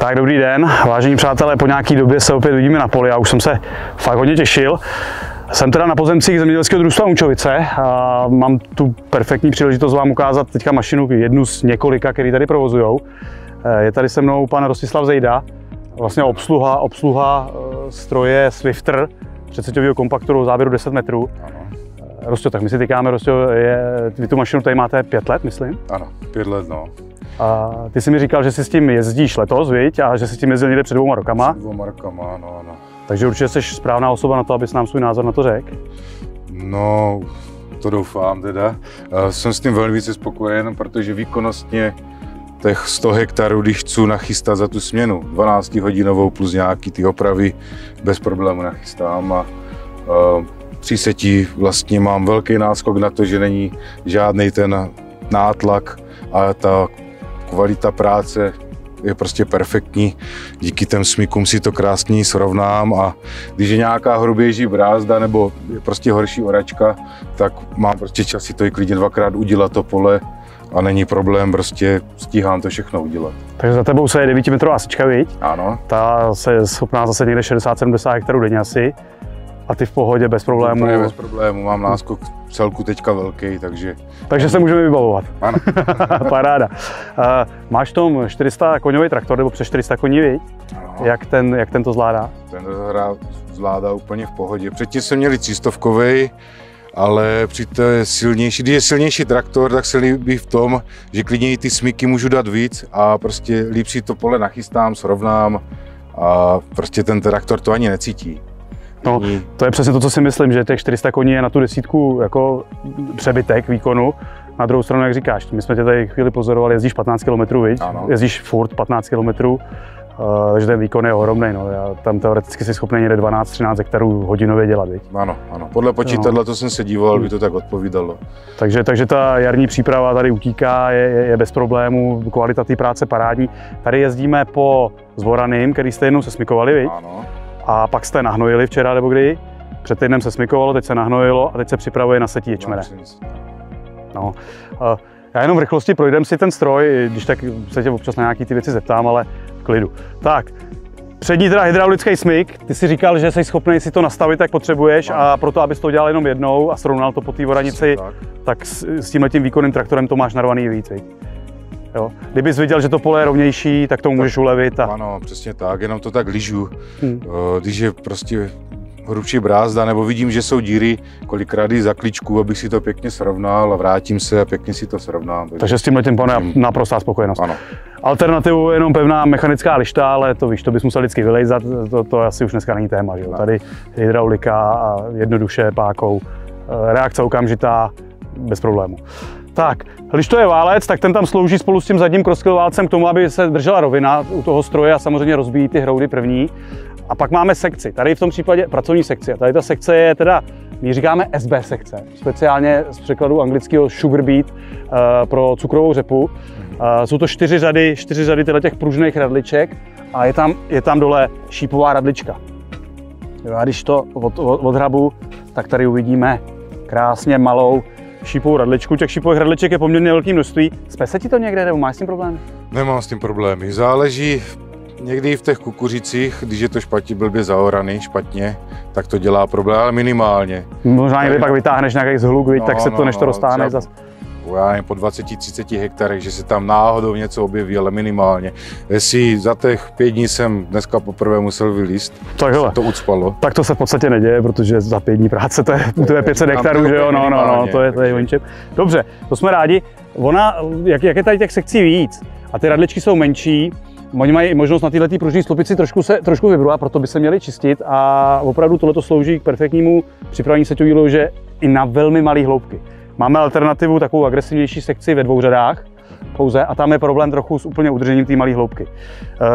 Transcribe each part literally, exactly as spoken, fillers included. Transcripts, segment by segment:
Tak dobrý den, vážení přátelé, po nějaký době se opět vidíme na poli, já už jsem se fakt hodně těšil. Jsem teda na pozemcích zemědělského družstva Unčovice a mám tu perfektní příležitost vám ukázat teďka mašinu, jednu z několika, který tady provozujou. Je tady se mnou pan Rostislav Zejda, vlastně obsluha, obsluha stroje Swifter, třicetimetrového kompaktoru záběru deset metrů. Rostě, tak my si tykáme, Rostě, vy tu mašinu tady máte pět let, myslím? Ano, pět let, no. A ty jsi mi říkal, že si s tím jezdíš letos, viď? A že si s tím jezdil někde před dvouma rokama. Před dvouma rokama, ano, ano. Takže určitě jsi správná osoba na to, abys nám svůj názor na to řekl? No, to doufám teda. Jsem s tím velmi více spokojen, protože výkonnostně těch sto hektarů, když chci nachystat za tu směnu, dvanáctihodinovou plus nějaký ty opravy, bez problému nachystám. A, a, při seti vlastně mám velký náskok na to, že není žádný ten nátlak a ta kvalita práce je prostě perfektní. Díky těm smykům si to krásně srovnám a když je nějaká hrubější brázda nebo je prostě horší oračka, tak mám prostě čas si to i klidně dvakrát udělat to pole a není problém, prostě stíhám to všechno udělat. Takže za tebou se je devítimetrová sečka, viď? Ano. Ta se je schopná zase někde šedesát sedmdesát hektarů denně asi. A ty v pohodě, bez problémů? Úplně bez problémů, mám náskok celku teďka velký, takže... Takže se můžeme vybavovat. Ano. Paráda. Máš v tom čtyři sta koňový traktor, nebo přes čtyři sta koní, viď? Jak ten, jak ten to zvládá? Ten to zvládá úplně v pohodě. Předtím jsme měli třístovkový, ale při té silnější, když je silnější traktor, tak se líbí v tom, že klidně i ty smyky můžu dát víc a prostě líp si to pole nachystám, srovnám a prostě ten traktor to ani necítí. No, to je přesně to, co si myslím, že těch čtyři sta koní je na tu desítku jako přebytek výkonu. Na druhou stranu, jak říkáš, my jsme tě tady chvíli pozorovali, jezdíš patnáct kilometrů, viď? Jezdíš furt patnáct kilometrů, takže ten výkon je ohromný. No. Já tam teoreticky jsi schopný někde dvanáct třináct hektarů hodinově dělat, viď? Ano, ano. Podle počítadla to jsem se díval, by to tak odpovídalo. Takže, takže ta jarní příprava tady utíká, je, je bez problémů, kvalita té práce parádní. Tady jezdíme po Zvoraným, který jste jednou sesmykovali, viď? Ano. A pak jste nahnojili včera nebo kdy, před týdnem se smykovalo, teď se nahnojilo a teď se připravuje na setí ječmene. No. Já jenom v rychlosti projdem si ten stroj, když tak se tě občas na nějaké ty věci zeptám, ale v klidu. Tak, přední teda hydraulický smyk, ty si říkal, že jsi schopný si to nastavit, jak potřebuješ, a proto, abys to dělal jenom jednou a srovnal to po té voranici, tak s tímhletím výkonným traktorem to máš narvaný víc. Jo. Kdybys viděl, že to pole je rovnější, tak tomu tak, můžeš ulevit. A... Ano, přesně tak, jenom to tak ližu. Hmm. Když je prostě hrubší brázda, nebo vidím, že jsou díry, kolikrát i za kličku, abych si to pěkně srovnal a vrátím se a pěkně si to srovnám. Takže s tímhle tím pane naprostá spokojenost. Ano. Alternativu je jenom pevná mechanická lišta, ale to víš, to bys musel vždycky vylejzat, to, to asi už dneska není téma. Že jo? Tady hydraulika a jednoduše pákou, reakce okamžitá, bez problému. Tak, když to je válec, tak ten tam slouží spolu s tím zadním crosskill válcem k tomu, aby se držela rovina u toho stroje a samozřejmě rozbíjí ty hroudy první. A pak máme sekci, tady v tom případě pracovní sekci. A tady ta sekce je teda, my říkáme S B sekce, speciálně z překladu anglického sugar beet uh, pro cukrovou řepu. Uh, jsou to čtyři řady, čtyři řady těch pružných radliček a je tam, je tam dole šípová radlička. Jo, a když to od, od, odhrabu, tak tady uvidíme krásně malou šípovou radličku. Těch šípových radliček je poměrně velké množství. Spe se ti to někde, nebo máš s tím problémy? Nemám s tím problémy. Záleží někdy v těch kukuřicích, když je to špatně blbě zaoraný, špatně, tak to dělá problém, ale minimálně. Možná někdy pak vytáhneš nějaký zhluk, no, tak se no, to než to roztáhne no, zase. Po dvaceti třiceti hektarech, že se tam náhodou něco objeví, ale minimálně. Jestli za těch pět dní jsem dneska poprvé musel vylíst, takhle, to ucpalo. Tak to se v podstatě neděje, protože za pět dní práce to je, to je pět set hektarů, že jo? No, no, no, to je, to je ončep. Dobře, to jsme rádi. Ona, jak, jak je tady těch sekcí víc a ty radličky jsou menší, oni mají i možnost na této pružní slopici trošku, se, trošku vybru, a proto by se měli čistit a opravdu tohleto slouží k perfektnímu připravení seťový lože i na velmi malé hloubky. Máme alternativu, takovou agresivnější sekci ve dvou řadách pouze a tam je problém trochu s úplně udržením té malé hloubky.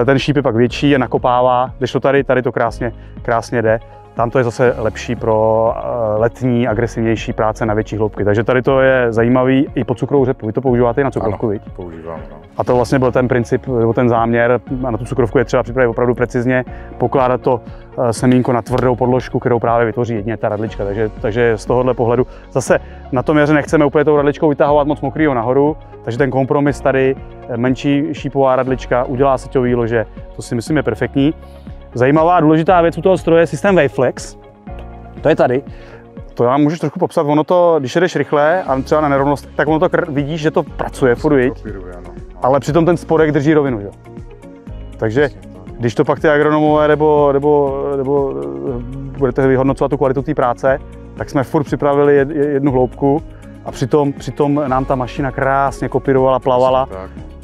Ten šíp je pak větší, je nakopává, když to tady, tady to krásně, krásně jde. Tam to je zase lepší pro letní, agresivnější práce na větší hloubky. Takže tady to je zajímavý i po cukrovou řepu. Vy to používáte i na cukrovku, viď? Používám, no. A to vlastně byl ten princip, nebo ten záměr. A na tu cukrovku je třeba připravit opravdu precizně, pokládat to semínko na tvrdou podložku, kterou právě vytvoří jedině ta radlička. Takže, takže z tohohle pohledu zase na tom jaře nechceme úplně tou radličkou vytahovat moc mokrýho nahoru, takže ten kompromis tady, menší šípová radlička, udělá seťový lože, to si myslím je perfektní. Zajímavá a důležitá věc u toho stroje je systém Waveflex. To je tady. To já můžeš trochu popsat. Ono to, když jedeš rychle a třeba na nerovnost, tak ono to vidíš, že to pracuje, furt, ale přitom ten spodek drží rovinu. Že? Takže když to pak ty agronomové nebo, nebo, nebo budete vyhodnocovat tu kvalitu té práce, tak jsme furt připravili jed, jednu hloubku a přitom, přitom nám ta mašina krásně kopírovala, plavala.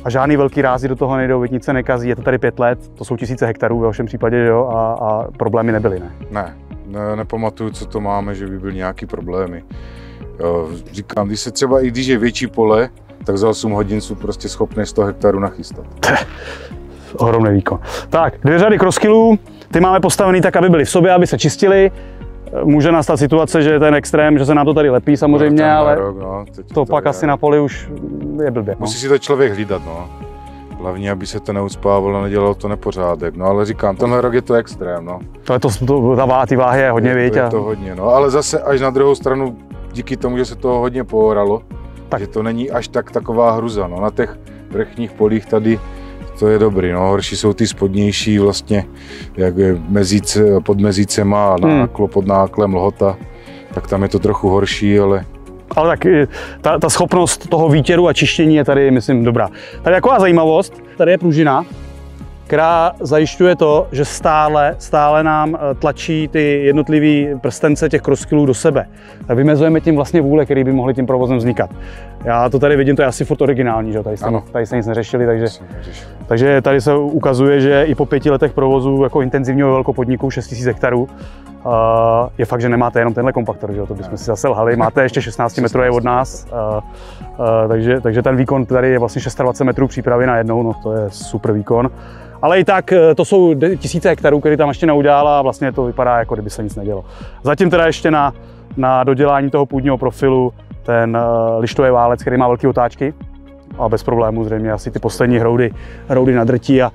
A žádný velký rázy do toho nejdou, nic se nekazí, je to tady pět let, to jsou tisíce hektarů ve vašem případě, jo, a, a problémy nebyly, ne? Ne, ne, nepamatuju, co to máme, že by byly nějaké problémy. Jo, říkám, když se třeba, i když je větší pole, tak za osm hodin jsou prostě schopné sto hektarů nachystat. Ohromný výkon. Tak, dvě řady crosskillů, ty máme postavený tak, aby byly v sobě, aby se čistily. Může nastat situace, že je ten extrém, že se nám to tady lepí samozřejmě, no, ale rok, no, to pak je. Asi na poli už je blbě. Musí no. Si to člověk hlídat, no. Hlavně, aby se to neucpávalo, nedělalo to nepořádek, no, ale říkám, tenhle rok je to extrém, no. To je to, to ta ty váhy je hodně, věď. To, je to hodně, no, ale zase až na druhou stranu, díky tomu, že se toho hodně pooralo, tak. Že to není až tak taková hruza, no, na těch vrchních polích tady. To je dobrý, no, horší jsou ty spodnější vlastně, jak je mezíce, pod mezícema a náklo, hmm. pod náklem Lhota, tak tam je to trochu horší, ale... Ale tak ta, ta schopnost toho výtěru a čištění je tady, myslím, dobrá. Tady taková zajímavost, tady je pružina, která zajišťuje to, že stále, stále nám tlačí ty jednotlivé prstence těch crosskillů do sebe. Tak vymezujeme tím vlastně vůle, které by mohly tím provozem vznikat. Já to tady vidím, to je asi furt originální, že? Tady, se, tady se nic neřešili, takže, takže tady se ukazuje, že i po pěti letech provozu jako intenzivního velkopodniku šest tisíc hektarů uh, je fakt, že nemáte jenom tenhle kompaktor, že? To bychom si zase lhali, máte ještě šestnáct metrů je od nás, uh, uh, takže, takže ten výkon tady je vlastně dvacet šest metrů přípravy na jednou, no to je super výkon. Ale i tak to jsou tisíce hektarů, které tam ještě neudělala a vlastně to vypadá, jako kdyby se nic nedělo. Zatím teda ještě na, na dodělání toho půdního profilu ten lištový válec, který má velké otáčky a bez problémů zřejmě asi ty poslední hroudy, hroudy nadrtí a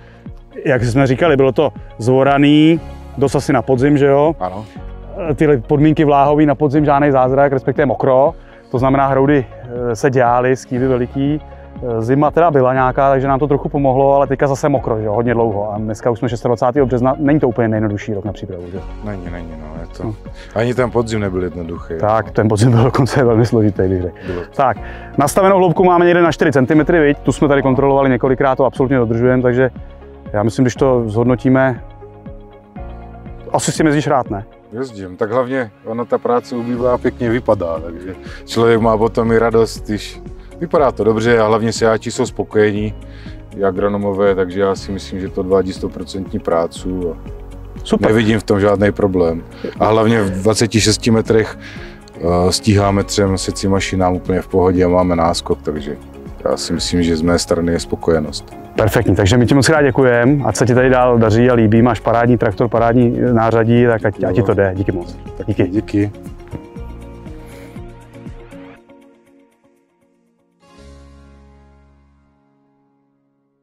jak jsme říkali, bylo to zvoraný, dost asi na podzim, že jo? Ano. Tyhle podmínky vláhový na podzim, žádný zázrak, respektive mokro, to znamená hroudy se dělaly, skývy veliký. Zima teda byla nějaká, takže nám to trochu pomohlo, ale teďka zase mokro, že? Hodně dlouho. A dneska už jsme dvacátého šestého března, není to úplně nejjednodušší rok na přípravu, že? Není, není, no, je to... No. Ani ten podzim nebyl jednoduchý. Tak, no. Ten podzim byl dokonce velmi složitý, bych řekl. Tak, nastavenou hloubku máme někde na čtyři centimetry, viď? Tu jsme tady kontrolovali několikrát, to absolutně dodržujeme, takže já myslím, když to zhodnotíme, asi s tím jezdíš rád, ne? Jezdím, tak hlavně ona ta práce ubývá a pěkně vypadá, takže člověk má potom i radost, když vypadá to dobře a hlavně sejáči jsou spokojení, i agronomové, takže já si myslím, že to odvádí sto procent prácu a super. Nevidím v tom žádný problém. A hlavně v dvaceti šesti metrech stíháme třem secí mašinám úplně v pohodě a máme náskok, takže já si myslím, že z mé strany je spokojenost. Perfektní, takže my ti moc rád děkujeme, ať se ti tady dál daří a líbí, máš parádní traktor, parádní nářadí, tak ať, ať ti to jde, díky moc. Tak díky. Díky.